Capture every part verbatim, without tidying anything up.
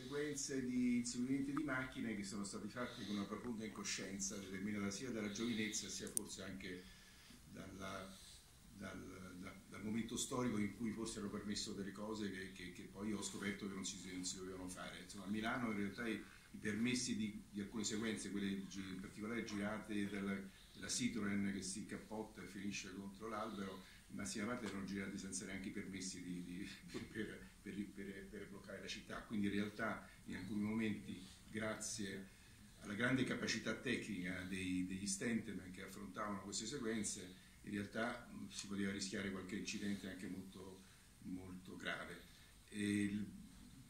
Sequenze di inseguimenti di macchine che sono stati fatti con una profonda incoscienza, determinata sia dalla giovinezza sia forse anche dalla, dal, da, dal momento storico in cui forse hanno permesso delle cose che, che, che poi ho scoperto che non si, non si dovevano fare. Insomma, a Milano in realtà i, i permessi di, di alcune sequenze, quelle in particolare girate dalla, dalla Citroen che si cappotta e finisce contro l'albero, in massima parte erano girati senza neanche i permessi di, di, per, per, per, per bloccare la città, quindi in realtà in alcuni momenti, grazie alla grande capacità tecnica dei, degli stuntman che affrontavano queste sequenze, in realtà si poteva rischiare qualche incidente anche molto, molto grave. E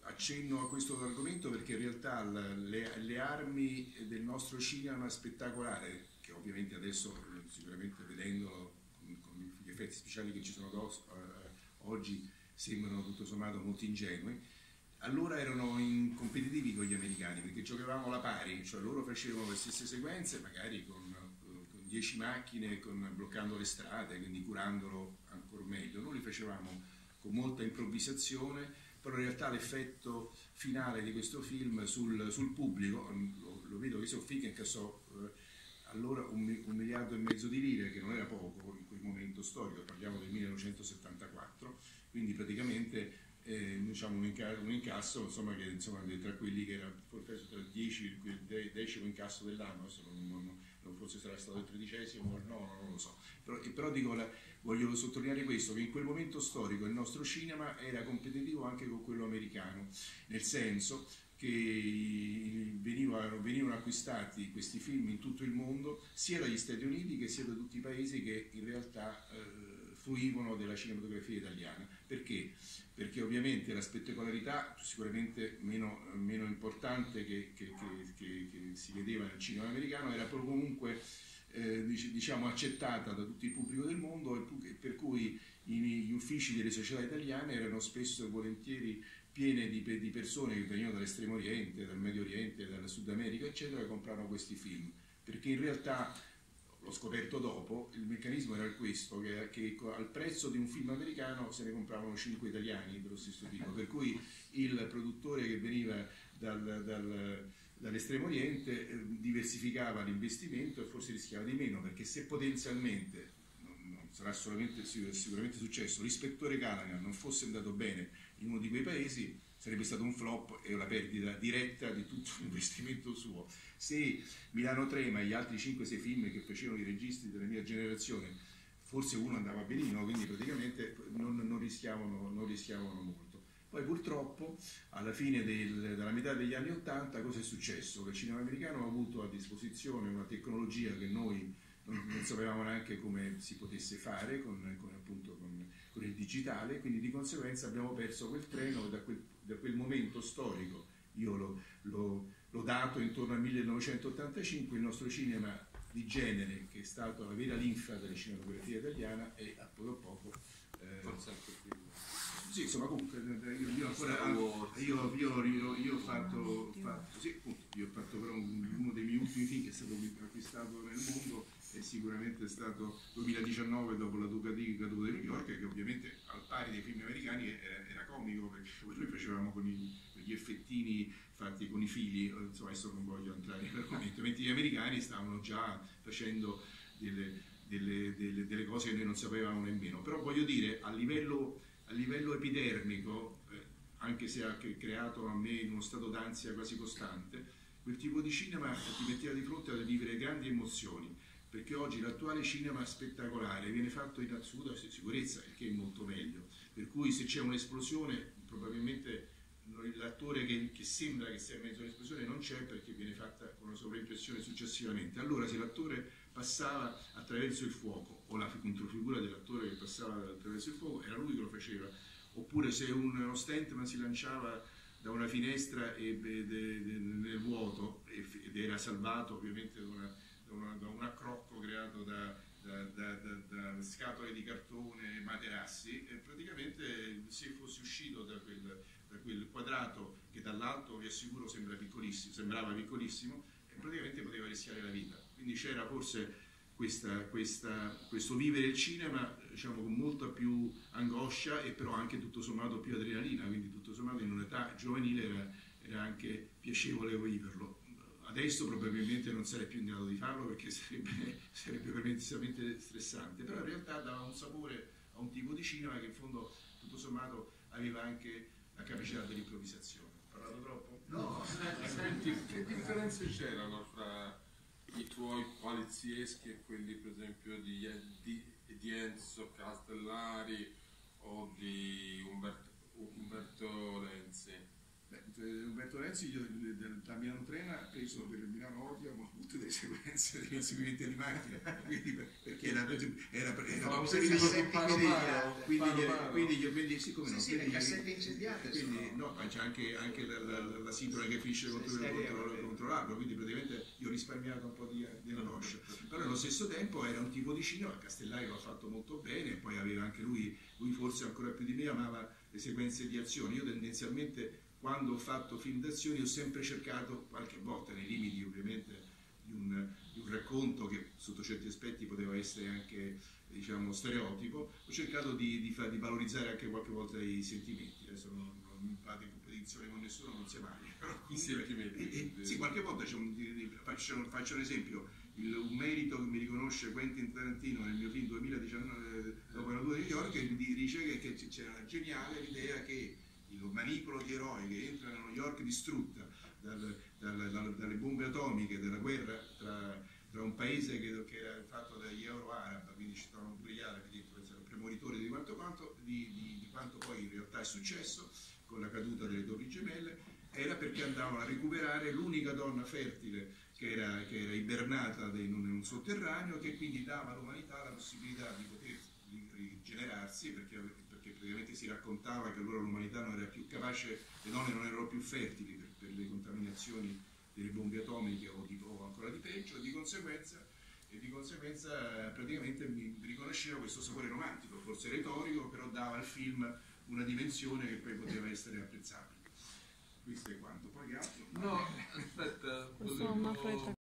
accenno a questo argomento perché in realtà le, le armi del nostro cinema spettacolare, che ovviamente adesso sicuramente vedendolo con gli effetti speciali che ci sono dos, uh, oggi sembrano tutto sommato molto ingenui, allora erano in competitivi con gli americani perché giocavamo alla pari, cioè loro facevano le stesse sequenze magari con, con dieci macchine, con, bloccando le strade, quindi curandolo ancora meglio. Noi li facevamo con molta improvvisazione, però in realtà l'effetto finale di questo film sul, sul pubblico, lo, lo vedo che so, Figa incassò uh, allora un, un miliardo e mezzo di lire, che non era poco in quel momento storico, parliamo del millenovecentosettantaquattro, quindi praticamente eh, diciamo un, incasso, un incasso insomma, che insomma, tra quelli che era forse tra il dieci e il decimo incasso dell'anno, non, non forse sarà stato il tredicesimo o no, non lo so, però, però dico, la, voglio sottolineare questo, che in quel momento storico il nostro cinema era competitivo anche con quello americano, nel senso che venivano, venivano acquistati questi film in tutto il mondo, sia dagli Stati Uniti che sia da tutti i paesi che in realtà eh, fruivano della cinematografia italiana. Perché? Perché ovviamente la spettacolarità, sicuramente meno, meno importante che, che, che, che, che si vedeva nel cinema americano, era proprio comunque eh, diciamo accettata da tutto il pubblico del mondo, e per cui gli uffici delle società italiane erano spesso e volentieri piene di, di persone che venivano dall'Estremo Oriente, dal Medio Oriente, dal Sud America, eccetera, che compravano questi film. Perché in realtà, l'ho scoperto dopo, il meccanismo era questo, che, che al prezzo di un film americano se ne compravano cinque italiani dello stesso tipo, per cui il produttore che veniva dal, dal, dall'Estremo Oriente eh, diversificava l'investimento e forse rischiava di meno, perché se potenzialmente, sarà solamente, sicuramente successo, l'Ispettore Callaghan non fosse andato bene in uno di quei paesi, sarebbe stato un flop e una perdita diretta di tutto l'investimento suo. Se Milano Trema e gli altri cinque sei film che facevano i registi della mia generazione, forse uno andava benino, quindi praticamente non, non, rischiavano, non rischiavano molto. Poi purtroppo alla fine del, della metà degli anni Ottanta cosa è successo? Che il cinema americano ha avuto a disposizione una tecnologia che noi non sapevamo neanche come si potesse fare con, con, appunto, con, con il digitale, quindi di conseguenza abbiamo perso quel treno da quel, da quel momento storico. Io l'ho dato intorno al millenovecentottantacinque, il nostro cinema di genere, che è stato la vera linfa della cinematografia italiana, e a poco a poco eh, forse anche più. Sì, insomma, comunque io, io ancora io, io, io, io, io ho fatto, fatto, sì, appunto, io ho fatto però un, uno dei miei ultimi film che è stato acquistato nel mondo è sicuramente stato duemiladiciannove, dopo la Fuga di New York, che ovviamente al pari dei film americani era, era comico, perché noi facevamo con i, gli effettini fatti con i fili, insomma adesso non voglio entrare in argomento, mentre gli americani stavano già facendo delle, delle, delle, delle cose che noi non sapevamo nemmeno, però voglio dire a livello a livello epidermico, eh, anche se ha creato a me uno stato d'ansia quasi costante, quel tipo di cinema ti metteva di fronte a vivere grandi emozioni, perché oggi l'attuale cinema spettacolare viene fatto in assoluta sicurezza, il che è molto meglio, per cui se c'è un'esplosione probabilmente l'attore che, che sembra che sia in mezzo all'esplosione non c'è, perché viene fatta con una sovraimpressione successivamente. Allora se l'attore passava attraverso il fuoco, o la controfigura dell'attore che passava attraverso il fuoco, era lui che lo faceva, oppure se uno stuntman si lanciava da una finestra e, de, de, de, nel vuoto ed era salvato ovviamente da, una, da, una, da un accrocco creato da Da, da, da, da scatole di cartone, materassi, e praticamente se fossi uscito da quel, da quel quadrato, che dall'alto vi assicuro sembra piccolissimo, sembrava piccolissimo, e praticamente poteva rischiare la vita. Quindi c'era forse questa, questa, questo vivere il cinema, diciamo, con molta più angoscia e però anche tutto sommato più adrenalina, quindi tutto sommato in un'età giovanile era, era anche piacevole viverlo. Adesso probabilmente non sarei più in grado di farlo perché sarebbe, sarebbe veramente stressante, però in realtà dava un sapore a un tipo di cinema che in fondo tutto sommato aveva anche la capacità dell'improvvisazione. Ho parlato troppo? No, senti, che differenze c'erano fra i tuoi polizieschi e quelli per esempio di, di, di Enzo Castellari o di Umberto, Umberto Lenzi? Beh, Umberto Lenzi, io da Milano trema, preso per Milano abbiamo avuto delle sequenze di inseguimento di macchina, perché era, era, era no, quindi, quindi, siccome no, sì, quindi, le cassette incendiate, quindi, no, ma c'è anche, anche la, la, la, la sigla che finisce contro l'arco, quindi praticamente io ho risparmiato un po' di, della roccia, però allo stesso tempo era un tipo di cinema, Castellari lo ha fatto molto bene, poi aveva anche lui, lui forse ancora più di me amava le sequenze di azione. Io tendenzialmente quando ho fatto film d'azione ho sempre cercato, qualche volta nei limiti ovviamente di un, di un racconto che sotto certi aspetti poteva essere anche, diciamo, stereotipo, ho cercato di, di, fa, di valorizzare anche qualche volta i sentimenti. Adesso non, non mi fate in competizione con nessuno, non si è mai, però e, e, sì, qualche volta c'è un, faccio, faccio un esempio, il, un merito che mi riconosce Quentin Tarantino nel mio film duemiladiciannove dopo la Fuga di New York, che mi dice che c'era geniale l'idea che il manipolo di eroi che entrano a New York distrutta dal, dal, dal, dalle bombe atomiche, dalla guerra tra, tra un paese che, che era fatto dagli euro-arab, quindi ci stavano pure gli arabi, premonitori di quanto, quanto, di, di, di quanto poi in realtà è successo con la caduta delle torri gemelle, era perché andavano a recuperare l'unica donna fertile che era, che era ibernata in un, in un sotterraneo, che quindi dava all'umanità la possibilità di poter rigenerarsi, perché che praticamente si raccontava che allora l'umanità non era più capace, le donne non erano più fertili per, per le contaminazioni delle bombe atomiche o, di, o ancora di peggio, e di conseguenza, e di conseguenza praticamente mi riconosceva questo sapore romantico, forse retorico, però dava al film una dimensione che poi poteva essere apprezzabile. Questo è quanto. Poi altro? No, aspetta, volevo...